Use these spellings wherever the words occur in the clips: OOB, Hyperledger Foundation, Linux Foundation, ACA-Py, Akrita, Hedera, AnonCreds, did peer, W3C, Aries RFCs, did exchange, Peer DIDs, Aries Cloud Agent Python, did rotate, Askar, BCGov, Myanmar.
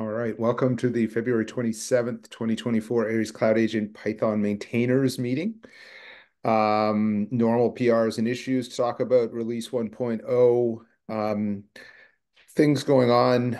All right, welcome to the February 27th, 2024 Aries Cloud Agent Python Maintainers meeting. Normal PRs and issues to talk about, release 1.0, things going on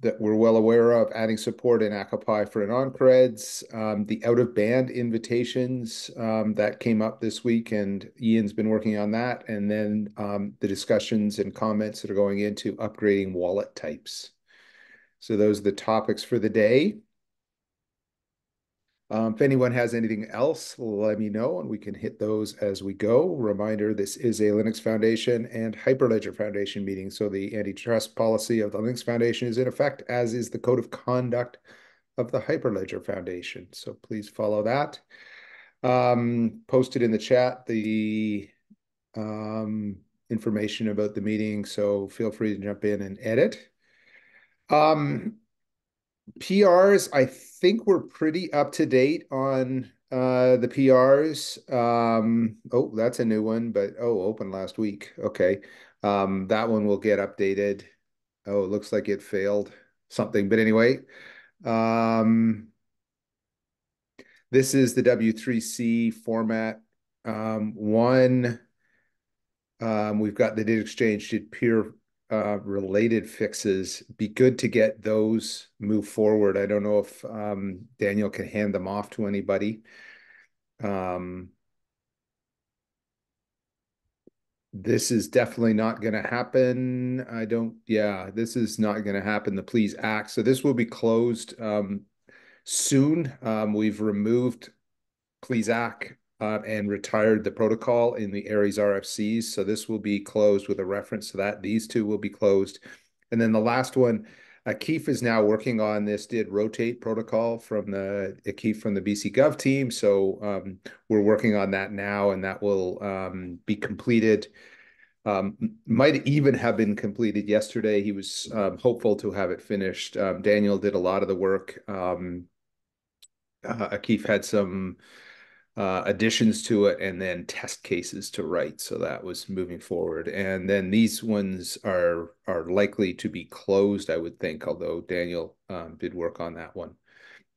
that we're well aware of, adding support in AkaPy for AnonCreds, the out-of-band invitations that came up this week, and Ian's been working on that, and then the discussions and comments that are going into upgrading wallet types. So those are the topics for the day. If anyone has anything else, let me know, and we can hit those as we go. Reminder, this is a Linux Foundation and Hyperledger Foundation meeting. So the antitrust policy of the Linux Foundation is in effect, as is the code of conduct of the Hyperledger Foundation. So please follow that. Posted in the chat the information about the meeting, so feel free to jump in and edit. PRs, I think we're pretty up to date on the PRs. Oh, that's a new one, but oh, open last week. Okay. That one will get updated. Oh, it looks like it failed something, but anyway. This is the W3C format one. We've got the did exchange, did peer related fixes. Be good to get those move forward. I don't know if Daniel can hand them off to anybody. This is definitely not going to happen. This is not going to happen. The please act. So this will be closed soon. We've removed please act and retired the protocol in the Aries RFCs. So this will be closed with a reference to that. These two will be closed. And then the last one, Akeef is now working on this did rotate protocol from the Akeef from the BCGov team. So we're working on that now, and that will be completed. Might even have been completed yesterday. He was hopeful to have it finished. Daniel did a lot of the work. Akeef had some additions to it, and then test cases to write. So that was moving forward. And then these ones are likely to be closed, I would think, although Daniel did work on that one.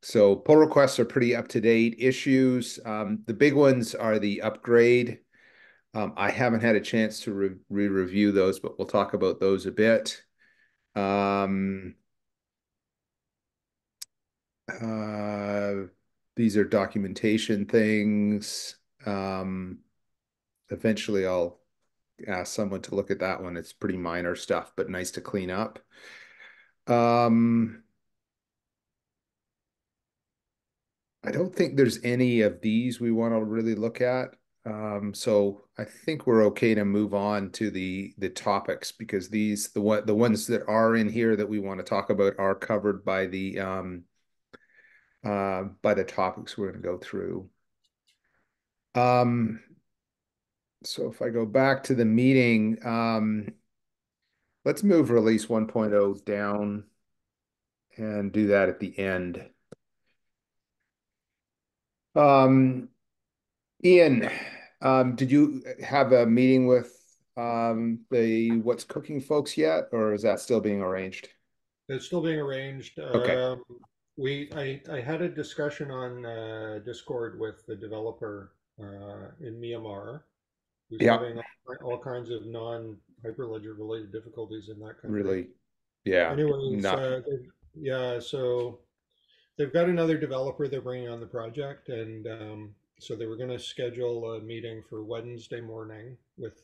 So pull requests are pretty up-to-date. Issues, the big ones are the upgrade. I haven't had a chance to re-review those, but we'll talk about those a bit. These are documentation things. Eventually, I'll ask someone to look at that one. It's pretty minor stuff, but nice to clean up. I don't think there's any of these we want to really look at. So I think we're okay to move on to the topics, because these the ones that are in here that we want to talk about are covered by the topics we're going to go through. So if I go back to the meeting, let's move release 1.0 down and do that at the end. Ian, did you have a meeting with the What's Cooking folks yet, or is that still being arranged? It's still being arranged. Okay. I had a discussion on Discord with the developer in Myanmar, who's having all kinds of non-Hyperledger related difficulties in that country. Really? Yeah. Anyways, so they've got another developer they're bringing on the project, and so they were going to schedule a meeting for Wednesday morning with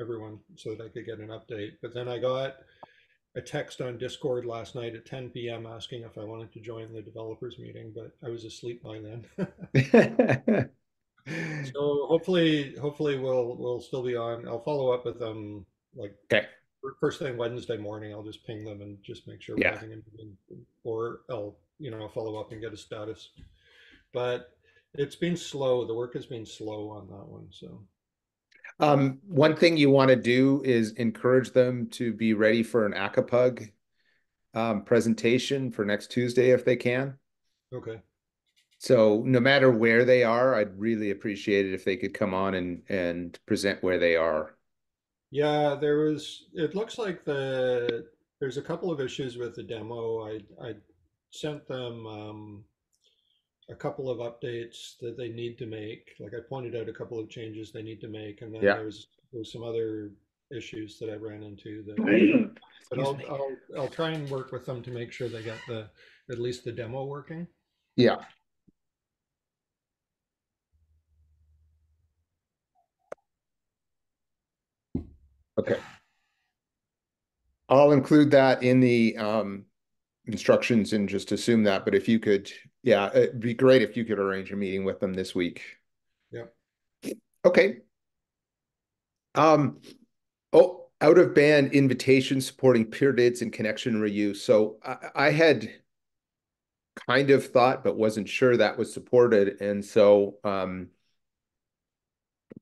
everyone so that I could get an update. But then I got a text on Discord last night at 10 p.m. asking if I wanted to join the developers meeting, but I was asleep by then. So hopefully we'll still be on. I'll follow up with them, like, okay, first thing Wednesday morning. I'll just ping them and just make sure we're having a meeting, or I'll follow up and get a status. But it's been slow. The work has been slow on that one. So one thing you want to do is encourage them to be ready for an AkaPug presentation for next Tuesday if they can. Okay. So no matter where they are, I'd really appreciate it if they could come on and present where they are. Yeah, it looks like the There's a couple of issues with the demo. I sent them a couple of updates that they need to make. Like I pointed out a couple of changes they need to make, and then there was some other issues that I ran into. That, but I'll try and work with them to make sure they get the at least the demo working. Yeah. Okay. I'll include that in the instructions and just assume that, but if you could, yeah, it'd be great if you could arrange a meeting with them this week. Yeah. Okay. Oh, out of band invitations supporting peer DIDs and connection reuse. So I had kind of thought, but wasn't sure that was supported. And so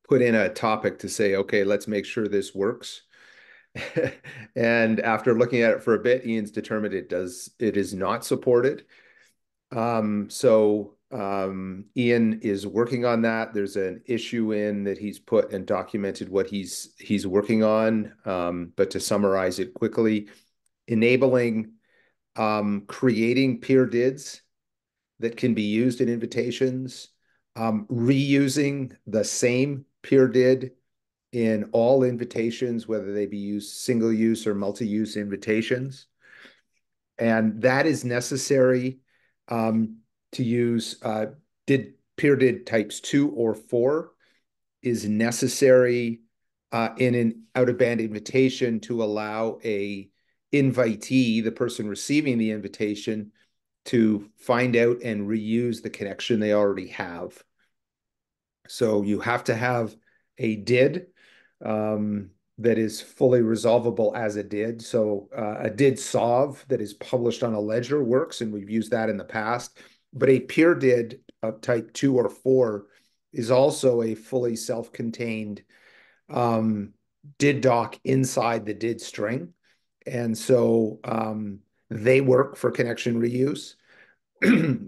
put in a topic to say, okay, let's make sure this works. And after looking at it for a bit, Ian's determined it is not supported. So Ian is working on that. There's an issue in that he's put and documented what he's working on. But to summarize it quickly, enabling creating peer DIDs that can be used in invitations, reusing the same peer DID in all invitations, whether they be used single use or multi-use invitations. And that is necessary to use did peer DID types 2 or 4 is necessary in an out-of-band invitation to allow a invitee, the person receiving the invitation, to find out and reuse the connection they already have. So you have to have a DID that is fully resolvable as a DID. So a DID solve that is published on a ledger works, and we've used that in the past. But a peer DID of type 2 or 4 is also a fully self-contained DID doc inside the DID string. And so they work for connection reuse.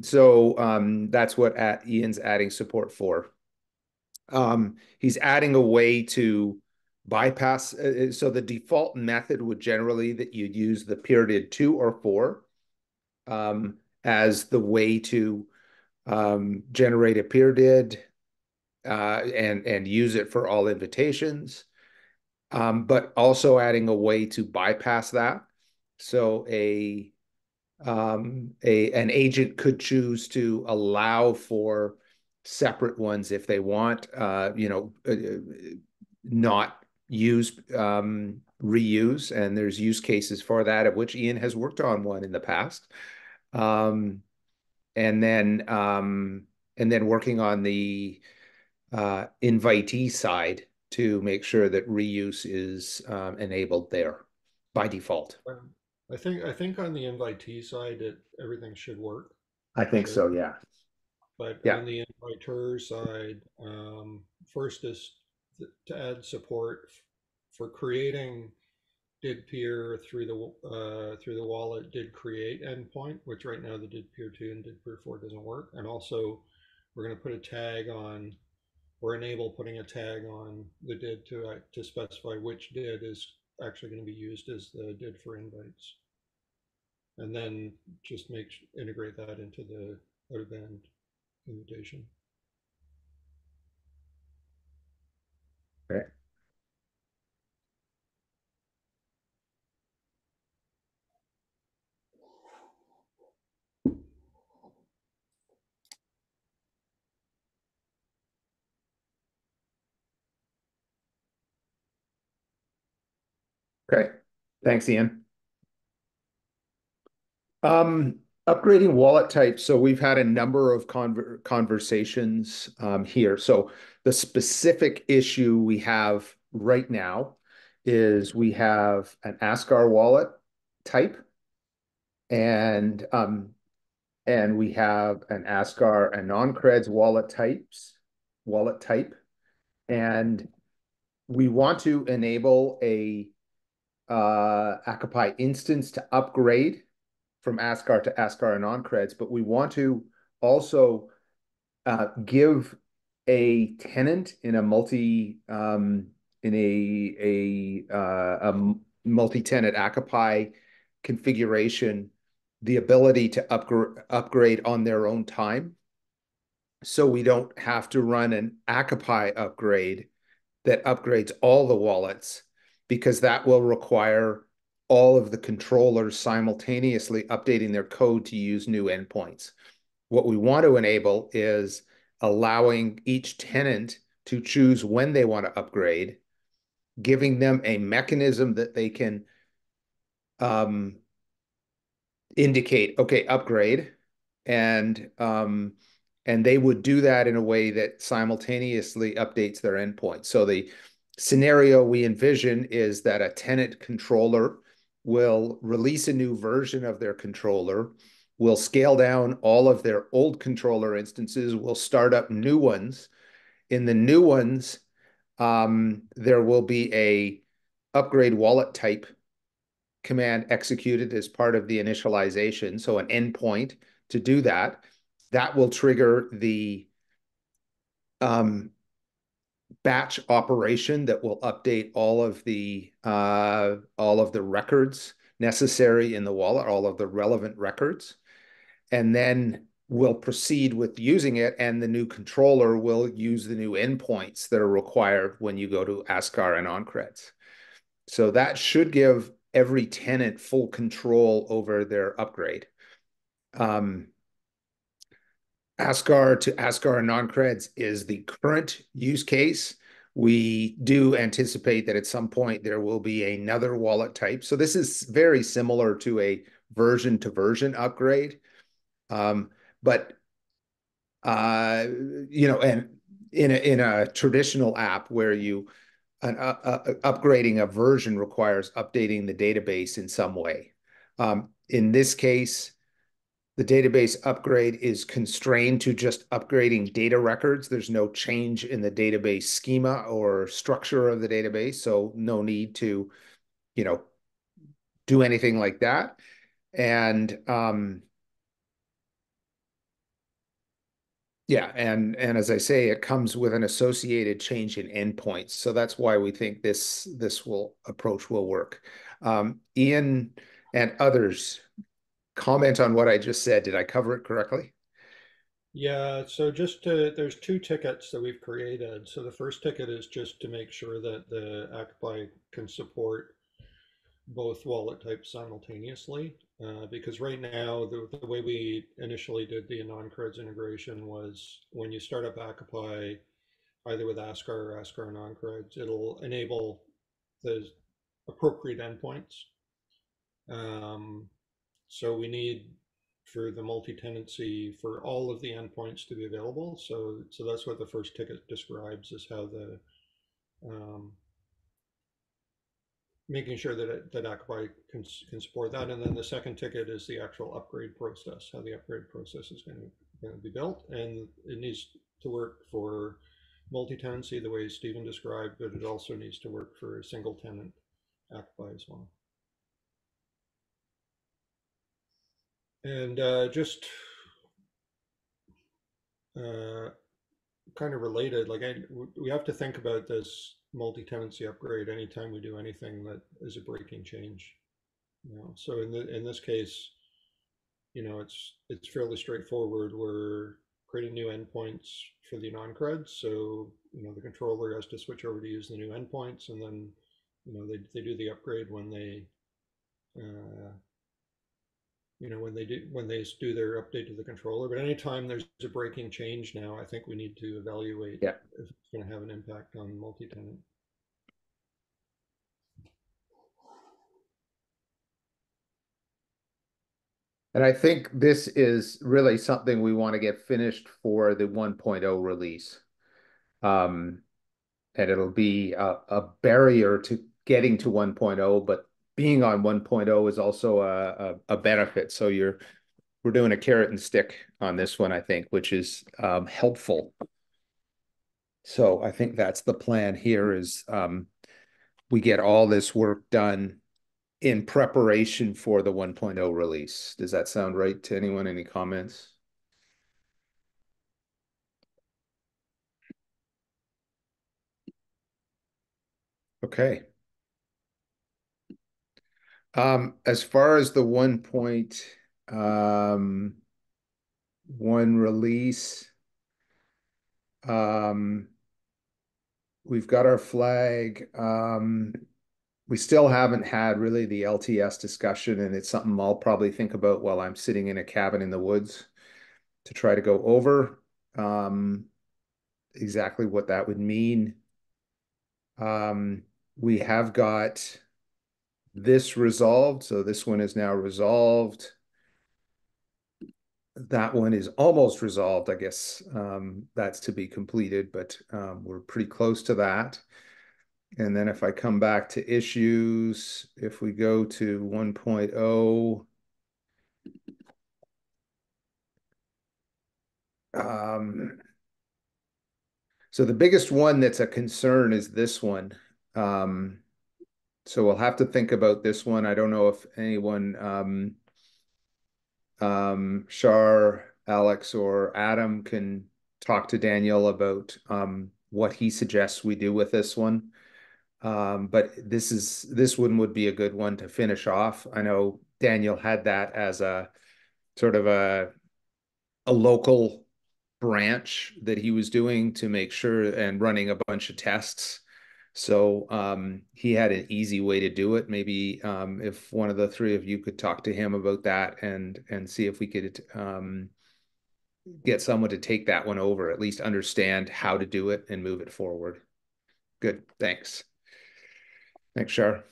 So that's what Ian's adding support for. He's adding a way to bypass. So the default method would generally that you'd use the peer DID 2 or 4 as the way to generate a peer DID and use it for all invitations, but also adding a way to bypass that. So an agent could choose to allow for separate ones if they want, not use reuse, and there's use cases for that, of which Ian has worked on one in the past, and then working on the invitee side to make sure that reuse is enabled there by default. I think on the invitee side, everything should work. I think so, yeah. But on the inviter side, first is to add support for creating did peer through the wallet did create endpoint, which right now the did peer 2 and did peer 4 doesn't work. And also we're going to put a tag on, or enable putting a tag on the did to specify which did is actually going to be used as the did for invites. And then just integrate that into the out-of-band invitation. Okay. Okay. Thanks, Ian. Upgrading wallet types. So we've had a number of conversations here. So the specific issue we have right now is we have an Askar wallet type, and we have an Askar AnonCreds wallet type, and we want to enable a AkaPy instance to upgrade from Askar to Askar AnonCreds, but we want to also give a tenant in a multi-tenant AkaPy configuration the ability to upgrade on their own time, so we don't have to run an ACPI upgrade that upgrades all the wallets, because that will require all of the controllers simultaneously updating their code to use new endpoints. What we want to enable is allowing each tenant to choose when they want to upgrade, giving them a mechanism that they can indicate, okay, upgrade, and they would do that in a way that simultaneously updates their endpoint. So the scenario we envision is that a tenant controller will release a new version of their controller, will scale down all of their old controller instances, will start up new ones. In the new ones, there will be a upgrade wallet type command executed as part of the initialization, so an endpoint to do that. That will trigger the batch operation that will update all of the records necessary in the wallet, all of the relevant records, and then we'll proceed with using it. And the new controller will use the new endpoints that are required when you go to Askar and AnonCreds. So that should give every tenant full control over their upgrade. Askar to Askar and AnonCreds is the current use case. We do anticipate that at some point there will be another wallet type. So this is very similar to a version-to-version upgrade. You know, and in a traditional app where you upgrading a version requires updating the database in some way. In this case, the database upgrade is constrained to just upgrading data records. There's no change in the database schema or structure of the database, so no need to, you know, do anything like that. And yeah, and as I say, it comes with an associated change in endpoints. So that's why we think this approach will work. Ian and others, comment on what I just said. Did I cover it correctly? Yeah, so just there's two tickets that we've created. So the first ticket is just to make sure that the ACPI can support both wallet types simultaneously, because right now the way we initially did the AnonCreds integration was when you start up ACPI, either with Askar or Askar and AnonCreds, it'll enable the appropriate endpoints. So we need for the multi-tenancy for all of the endpoints to be available. So that's what the first ticket describes, is how the making sure that ACPI can support that. And then the second ticket is the actual upgrade process, how the upgrade process is going to be built. And it needs to work for multi-tenancy the way Stephen described, but it also needs to work for single tenant ACPI as well. And just kind of related, like we have to think about this multi-tenancy upgrade anytime we do anything that is a breaking change. You know, so in this case, you know, it's fairly straightforward. We're creating new endpoints for the AnonCreds, so you know the controller has to switch over to use the new endpoints, and then you know they do the upgrade when they. You know, when they do their update to the controller. But anytime there's a breaking change now, I think we need to evaluate if it's going to have an impact on multi-tenant. And I think this is really something we want to get finished for the 1.0 release. And it'll be a barrier to getting to 1.0, but being on 1.0 is also a benefit. So we're doing a carrot and stick on this one, I think, which is helpful. So I think that's the plan here, is we get all this work done in preparation for the 1.0 release. Does that sound right to anyone? Any comments? Okay. As far as the 1.1 release, we've got our flag. We still haven't had really the LTS discussion, and it's something I'll probably think about while I'm sitting in a cabin in the woods to try to go over exactly what that would mean. We have got this resolved. So this one is now resolved. That one is almost resolved, I guess. That's to be completed, but we're pretty close to that. And then if I come back to issues, if we go to 1.0, so the biggest one that's a concern is this one. So we'll have to think about this one. I don't know if anyone, Shar, Alex, or Adam can talk to Daniel about what he suggests we do with this one. But this one would be a good one to finish off. I know Daniel had that as a sort of a local branch that he was doing to make sure and running a bunch of tests. So he had an easy way to do it. Maybe if one of the three of you could talk to him about that and see if we could get someone to take that one over, at least understand how to do it and move it forward. Good, thanks. Thanks, Shar.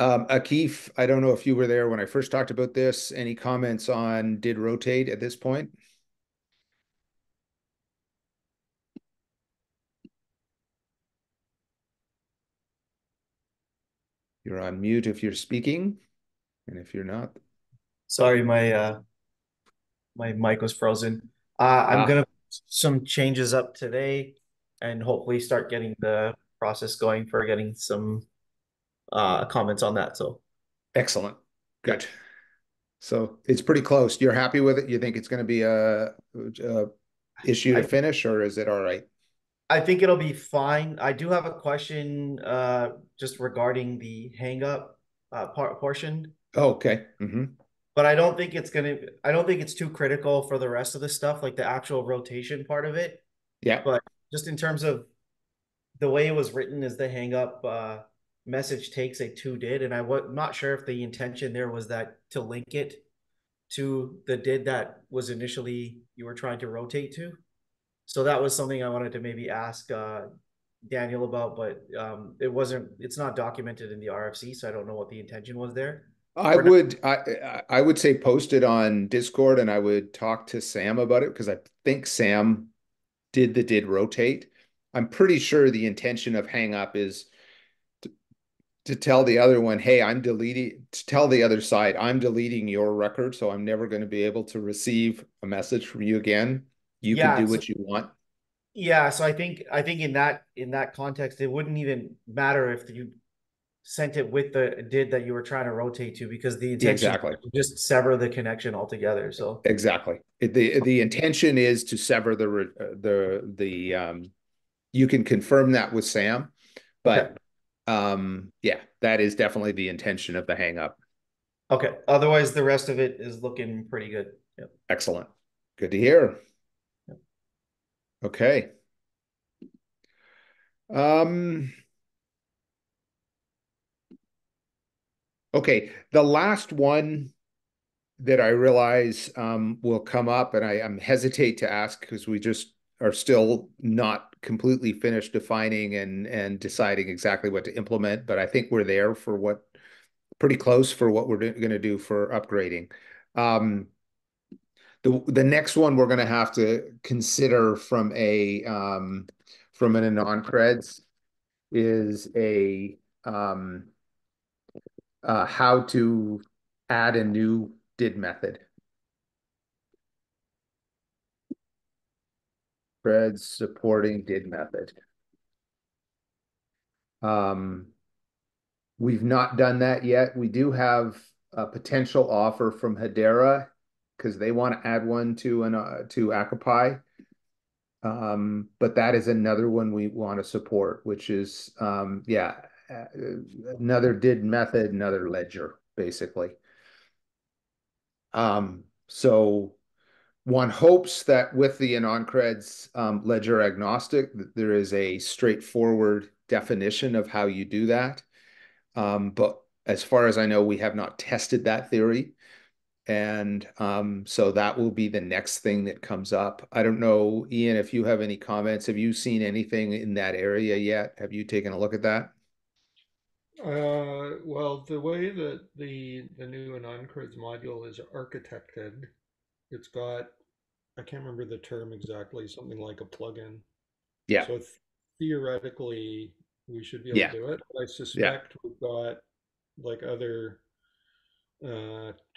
Akif, I don't know if you were there when I first talked about this. Any comments on did rotate at this point? You're on mute if you're speaking, and if you're not. Sorry, my my mic was frozen. I'm gonna put some changes up today, and hopefully start getting the process going for getting some comments on that. So excellent. Good. So it's pretty close. You're happy with it? You think it's going to be a issue to finish, or is it all right? I think it'll be fine. I do have a question just regarding the hang up portion. Oh, okay. Mm-hmm. But I don't think it's too critical for the rest of the stuff, like the actual rotation part of it. Yeah. But just in terms of the way it was written, is the hang up message takes a to did, and I'm not sure if the intention there was that to link it to the did that was initially you were trying to rotate to. So that was something I wanted to maybe ask Daniel about, but it's not documented in the RFC, so I don't know what the intention was there. I would say post it on Discord, and I would talk to Sam about it, because I think Sam did the did rotate. I'm pretty sure the intention of hang up is to tell the other one, hey, to tell the other side, I'm deleting your record, so I'm never going to be able to receive a message from you again. You can do what you want. Yeah, so I think in that context, it wouldn't even matter if you sent it with the did that you were trying to rotate to, because the intention would just sever the connection altogether. So exactly, the intention is to sever the you can confirm that with Sam, but okay. Yeah, that is definitely the intention of the hang up. Okay. Otherwise, the rest of it is looking pretty good. Yep. Excellent. Good to hear. Okay. Okay, the last one that I realize will come up, and I hesitate to ask because we just are still not completely finished defining and deciding exactly what to implement, but I think we're there for pretty close for what we're going to do for upgrading. The next one we're going to have to consider from an AnonCreds is how to add a new did method. Creds supporting did method. We've not done that yet. We do have a potential offer from Hedera, because they want to add one to Akrita, but that is another one we want to support, which is another did method, another ledger, basically. So one hopes that with the AnonCreds ledger agnostic, that there is a straightforward definition of how you do that. But as far as I know, we have not tested that theory. And so that will be the next thing that comes up. I don't know, Ian, if you have any comments. Have you seen anything in that area yet? Have you taken a look at that? Well, the way that the new AnonCreds module is architected, it's got, I can't remember the term exactly, something like a plugin. Yeah. So theoretically, we should be able to do it. I suspect we've got like other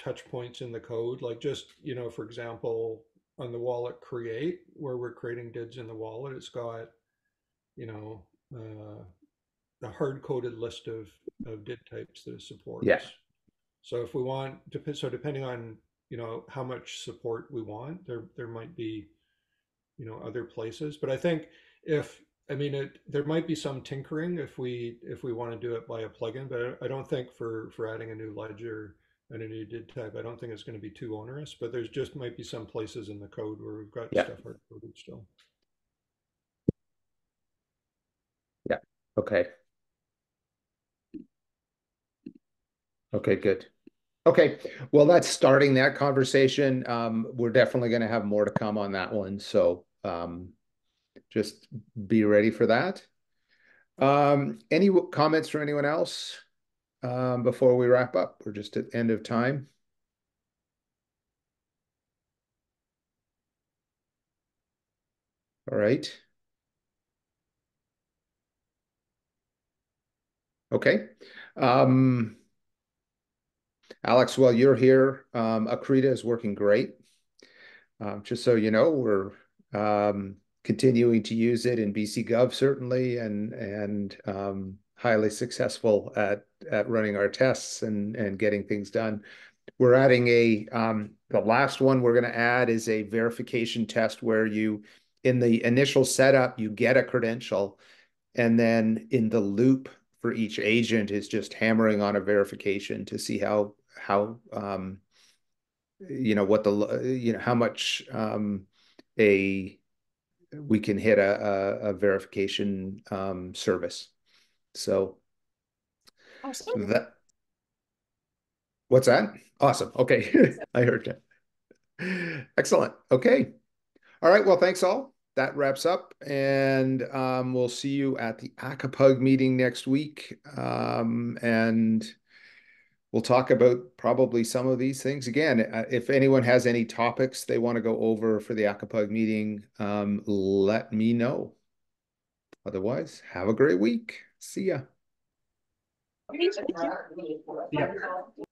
touch points in the code, like just, you know, for example, on the wallet create, where we're creating dids in the wallet, it's got, you know, the hard-coded list of did types that it supports. Yes. So if we want, so depending on, you know, how much support we want, there might be, you know, other places. But I think if, I mean, there might be some tinkering if we want to do it by a plugin, but I don't think for adding a new ledger and a new did type, I don't think it's going to be too onerous. But there's just might be some places in the code where we've got stuff hard coded still. Yeah. Okay. Okay. Good. Okay. Well, that's starting that conversation. We're definitely going to have more to come on that one. So just be ready for that. Any comments from anyone else before we wrap up? We're just at end of time. All right. Okay. Alex, while you're here, Akrita is working great. Just so you know, we're continuing to use it in BCGov, certainly, and highly successful at running our tests and getting things done. We're adding the last one we're going to add is a verification test where you, in the initial setup, you get a credential, and then in the loop for each agent is just hammering on a verification to see how you know, what the, you know, how much we can hit a verification service. So awesome. What's that? Awesome. Okay. I heard that. Excellent. Okay. All right. Well, thanks all. That wraps up, and we'll see you at the ACAPUG meeting next week. And we'll talk about probably some of these things again. If anyone has any topics they want to go over for the ACAPUG meeting, let me know. Otherwise, have a great week. See ya. Yeah.